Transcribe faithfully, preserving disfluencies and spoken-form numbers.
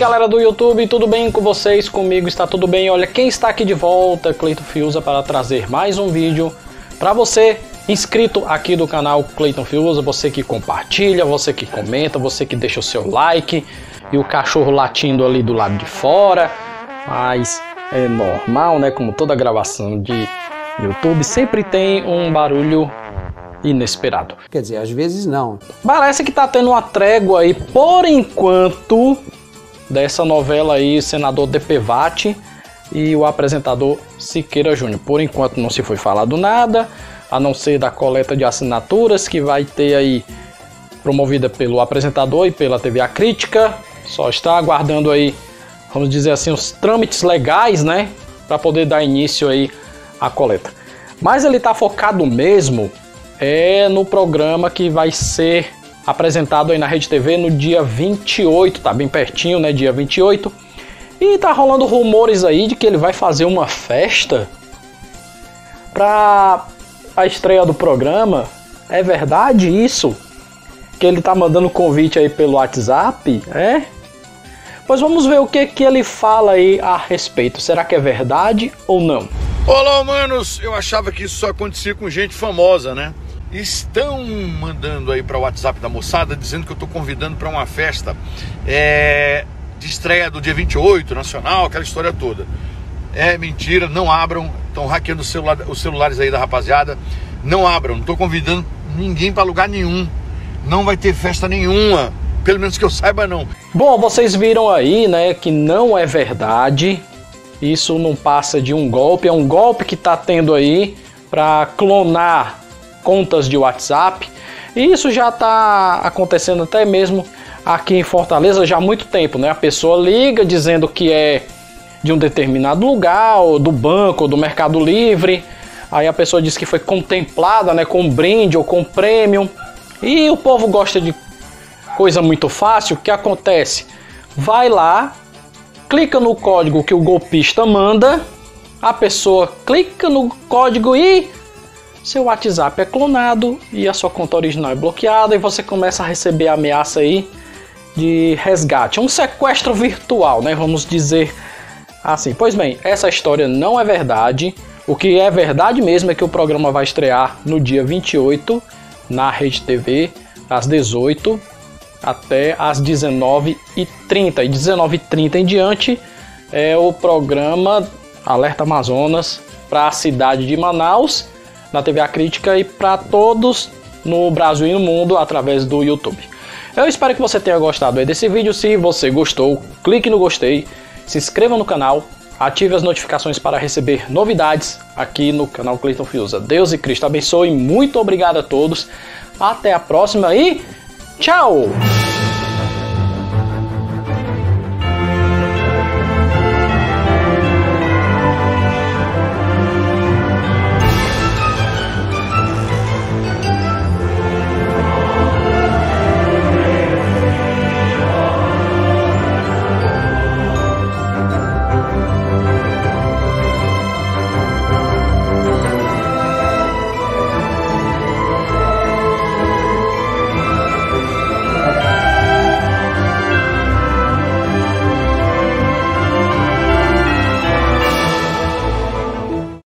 galera do YouTube, tudo bem com vocês? Comigo está tudo bem. Olha quem está aqui de volta, Cleyton Fiuza, para trazer mais um vídeo para você, inscrito aqui do canal Cleyton Fiuza, você que compartilha, você que comenta, você que deixa o seu like. E o cachorro latindo ali do lado de fora, mas é normal, né? Como toda gravação de YouTube, sempre tem um barulho inesperado. Quer dizer, às vezes não. Parece que tá tendo uma trégua aí, por enquanto, dessa novela aí, senador D P V A T e o apresentador Siqueira Júnior. Por enquanto não se foi falado nada, a não ser da coleta de assinaturas que vai ter aí, promovida pelo apresentador e pela T V A Crítica. Só está aguardando aí, vamos dizer assim, os trâmites legais, né, para poder dar início aí à coleta. Mas ele está focado mesmo é no programa que vai ser apresentado aí na RedeTV no dia vinte e oito, tá bem pertinho, né, dia vinte e oito. E tá rolando rumores aí de que ele vai fazer uma festa para a estreia do programa. É verdade isso? Que ele tá mandando convite aí pelo WhatsApp, é? Pois vamos ver o que que ele fala aí a respeito. Será que é verdade ou não? Olá, humanos! Eu achava que isso só acontecia com gente famosa, né? Estão mandando aí para o WhatsApp da moçada dizendo que eu tô convidando para uma festa é, de estreia do dia vinte e oito, nacional, aquela história toda. É mentira, não abram. Estão hackeando o celular, os celulares aí da rapaziada. Não abram, não tô convidando ninguém para lugar nenhum. Não vai ter festa nenhuma, pelo menos que eu saiba não. Bom, vocês viram aí, né, que não é verdade. Isso não passa de um golpe, é um golpe que tá tendo aí para clonar contas de WhatsApp. E isso já tá acontecendo até mesmo aqui em Fortaleza já há muito tempo, né? A pessoa liga dizendo que é de um determinado lugar, ou do banco, ou do Mercado Livre. Aí a pessoa diz que foi contemplada, né, com um brinde ou com um prêmio. E o povo gosta de coisa muito fácil. O que acontece? Vai lá, clica no código que o golpista manda, a pessoa clica no código e seu WhatsApp é clonado e a sua conta original é bloqueada e você começa a receber a ameaça aí de resgate. É um sequestro virtual, né? Vamos dizer assim. Pois bem, essa história não é verdade. O que é verdade mesmo é que o programa vai estrear no dia vinte e oito na RedeTV, às dezoito até às dezenove e trinta. E dezenove e trinta em diante é o programa Alerta Amazonas para a cidade de Manaus, na T V A Crítica e para todos no Brasil e no mundo através do YouTube. Eu espero que você tenha gostado desse vídeo. Se você gostou, clique no gostei, se inscreva no canal, ative as notificações para receber novidades aqui no canal Cleyton Fiuza. Deus e Cristo abençoe, muito obrigado a todos, até a próxima e tchau!